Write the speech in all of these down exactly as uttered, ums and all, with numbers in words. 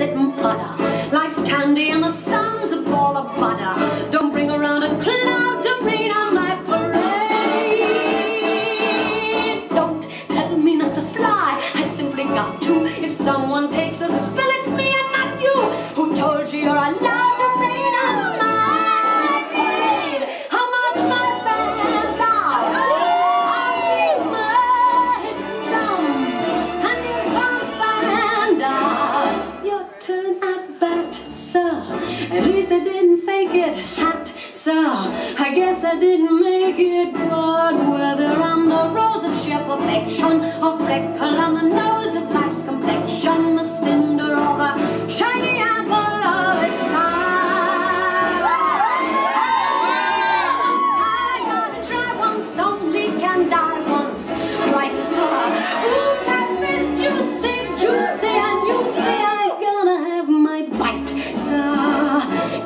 sit and putter. Life's candy and the sun's a ball of butter. Don't bring around a cloud to rain on my parade. Don't tell me not to fly, I simply got to. If someone takes a spill, it's me and not you. Who told you you're allowed to rain on my I guess I didn't make it, but whether I'm the rose of sheer perfection, or freckle on the nose of life's complexion, the cinder or the shiny apple of its eye, I gotta try once, only can die once, right sir? Ooh, life is juicy, juicy, and you say I gonna have my bite, sir.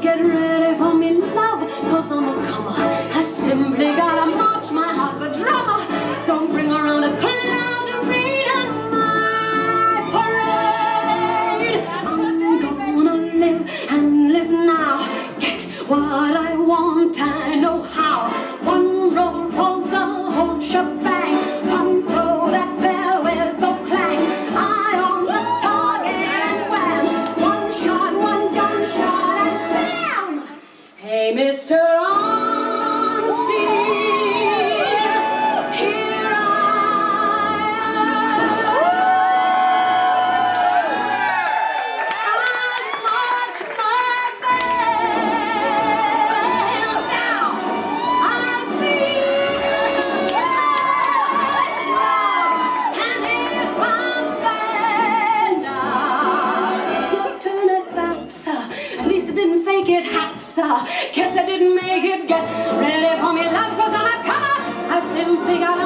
Get ready for me, love. Cause I'm a comer, I simply gotta march, my heart's a drummer. Don't bring around a cloud to rain on my parade. I'm gonna live and live now. Get what I want, I know how. One roll for the whole shebang. One throw, that bell will go clang. Eye on the target and wham. One shot, one gunshot and bam. Hey, Mister Guess I didn't make it. Get ready for me, love, cause I'm a comer. I simply gotta